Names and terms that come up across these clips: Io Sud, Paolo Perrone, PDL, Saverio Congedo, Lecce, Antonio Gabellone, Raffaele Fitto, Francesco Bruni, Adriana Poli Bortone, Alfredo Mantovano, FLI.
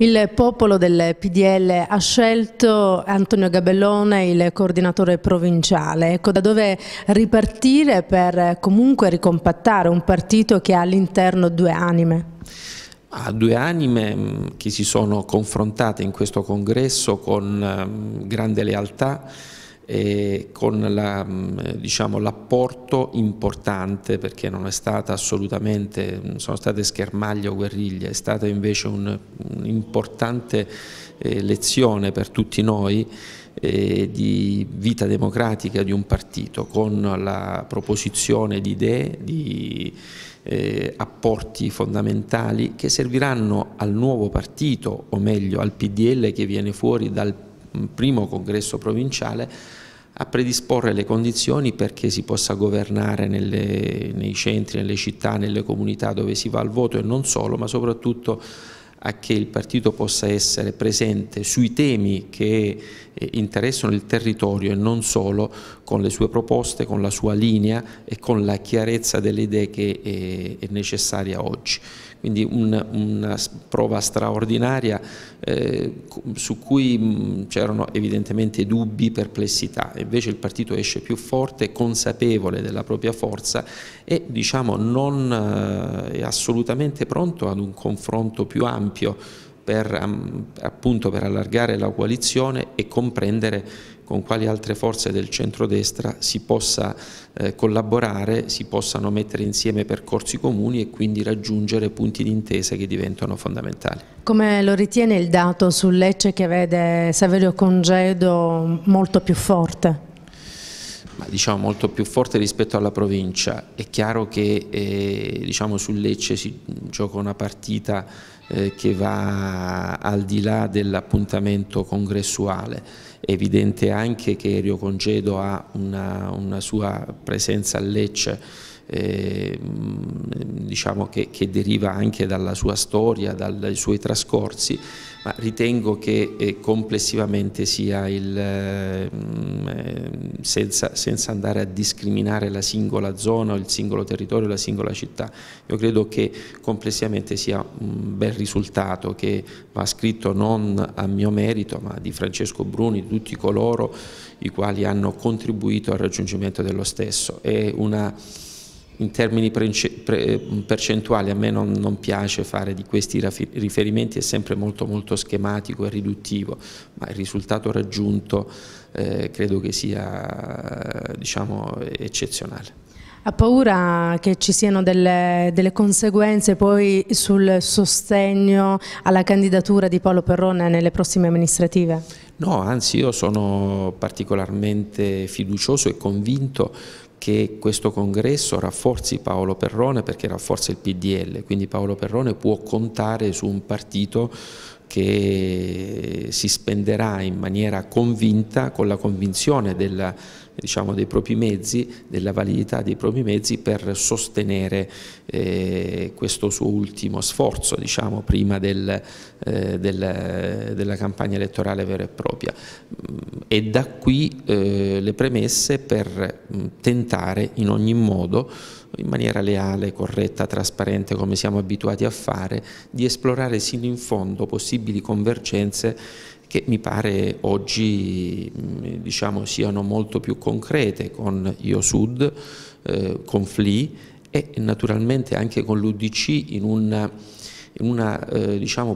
Il popolo del PDL ha scelto Antonio Gabellone, il coordinatore provinciale. Ecco, da dove ripartire per comunque ricompattare un partito che ha all'interno due anime? Ha due anime che si sono confrontate in questo congresso con grande lealtà e con l'apporto importante, perché non è stata assolutamente, non sono state schermaglie o guerriglie, è stata invece un'importante lezione per tutti noi di vita democratica di un partito, con la proposizione di idee, di apporti fondamentali che serviranno al nuovo partito, o meglio al PDL che viene fuori dal primo congresso provinciale, a predisporre le condizioni perché si possa governare nei centri, nelle città, nelle comunità dove si va al voto e non solo, ma soprattutto a che il partito possa essere presente sui temi che interessano il territorio e non solo, con le sue proposte, con la sua linea e con la chiarezza delle idee che è necessaria oggi. Quindi una prova straordinaria su cui c'erano evidentemente dubbi, perplessità, invece il partito esce più forte, consapevole della propria forza e non è assolutamente pronto ad un confronto più ampio per allargare la coalizione e comprendere con quali altre forze del centrodestra si possa collaborare, si possano mettere insieme percorsi comuni e quindi raggiungere punti di intesa che diventano fondamentali. Come lo ritiene il dato su Lecce che vede Saverio Congedo molto più forte? Ma molto più forte rispetto alla provincia. È chiaro che su Lecce si gioca una partita che va al di là dell'appuntamento congressuale. È evidente anche che Saverio Congedo ha una sua presenza a Lecce che deriva anche dalla sua storia, dai suoi trascorsi, ma ritengo che complessivamente sia senza andare a discriminare la singola zona, il singolo territorio, la singola città. Io credo che complessivamente sia un bel risultato che va scritto non a mio merito, ma di Francesco Bruni, di tutti coloro i quali hanno contribuito al raggiungimento dello stesso. È in termini percentuali a me non piace fare di questi riferimenti, è sempre molto, molto schematico e riduttivo, ma il risultato raggiunto credo che sia eccezionale. Ha paura che ci siano delle conseguenze poi sul sostegno alla candidatura di Paolo Perrone nelle prossime amministrative? No, anzi, io sono particolarmente fiducioso e convinto che questo congresso rafforzi Paolo Perrone, perché rafforza il PDL, quindi Paolo Perrone può contare su un partito che si spenderà in maniera convinta, con la convinzione dei propri mezzi, della validità dei propri mezzi per sostenere questo suo ultimo sforzo, prima della campagna elettorale vera e propria. E da qui le premesse per tentare in ogni modo, in maniera leale, corretta, trasparente, come siamo abituati a fare, di esplorare sino in fondo possibili convergenze che mi pare oggi siano molto più concrete con Io Sud, con FLI e naturalmente anche con l'UDC in una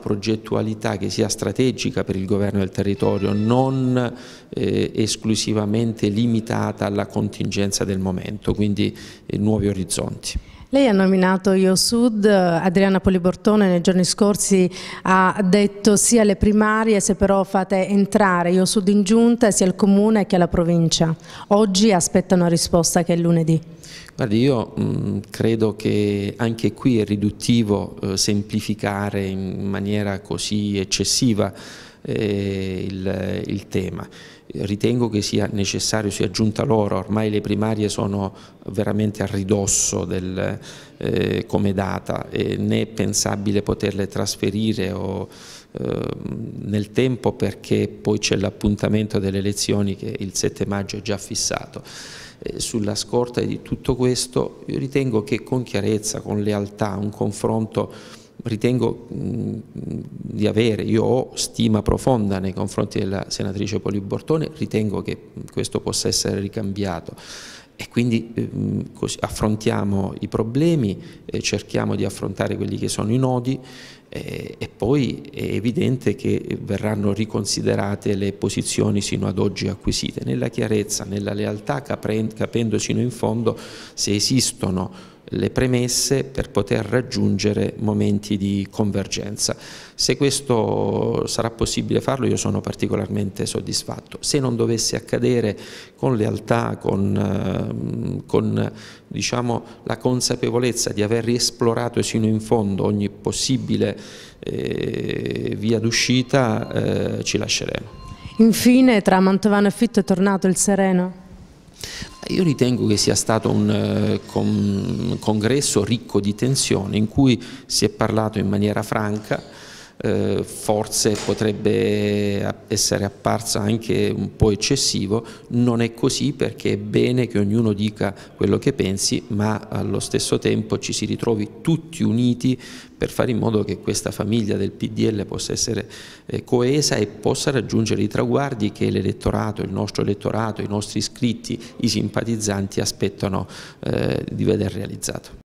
progettualità che sia strategica per il governo del territorio, non esclusivamente limitata alla contingenza del momento, quindi nuovi orizzonti. Lei ha nominato Io Sud, Adriana Poli Bortone nei giorni scorsi ha detto sia le primarie, se però fate entrare Io Sud in giunta, sia al comune che alla provincia. Oggi aspetta una risposta che è lunedì. Guardi, io credo che anche qui è riduttivo semplificare in maniera così eccessiva il tema. Ritengo che sia necessario sia giunta l'ora, ormai le primarie sono veramente a ridosso come data e né è pensabile poterle trasferire nel tempo, perché poi c'è l'appuntamento delle elezioni che il 7 maggio è già fissato. Sulla scorta di tutto questo io ritengo che con chiarezza, con lealtà, un confronto ritengo di avere, io ho stima profonda nei confronti della senatrice Poli Bortone, ritengo che questo possa essere ricambiato e quindi così affrontiamo i problemi, cerchiamo di affrontare quelli che sono i nodi e poi è evidente che verranno riconsiderate le posizioni sino ad oggi acquisite, nella chiarezza, nella lealtà, capendo sino in fondo se esistono le premesse per poter raggiungere momenti di convergenza. Se questo sarà possibile farlo, io sono particolarmente soddisfatto. Se non dovesse accadere, con lealtà, con diciamo, la consapevolezza di aver esplorato sino in fondo ogni possibile via d'uscita, ci lasceremo. Infine, tra Mantovano e Fitto è tornato il sereno? Io ritengo che sia stato un congresso ricco di tensioni in cui si è parlato in maniera franca, forse potrebbe essere apparsa anche un po' eccessivo, non è così perché è bene che ognuno dica quello che pensi, ma allo stesso tempo ci si ritrovi tutti uniti per fare in modo che questa famiglia del PDL possa essere coesa e possa raggiungere i traguardi che l'elettorato, il nostro elettorato, i nostri iscritti, i simpatizzanti aspettano di veder realizzato.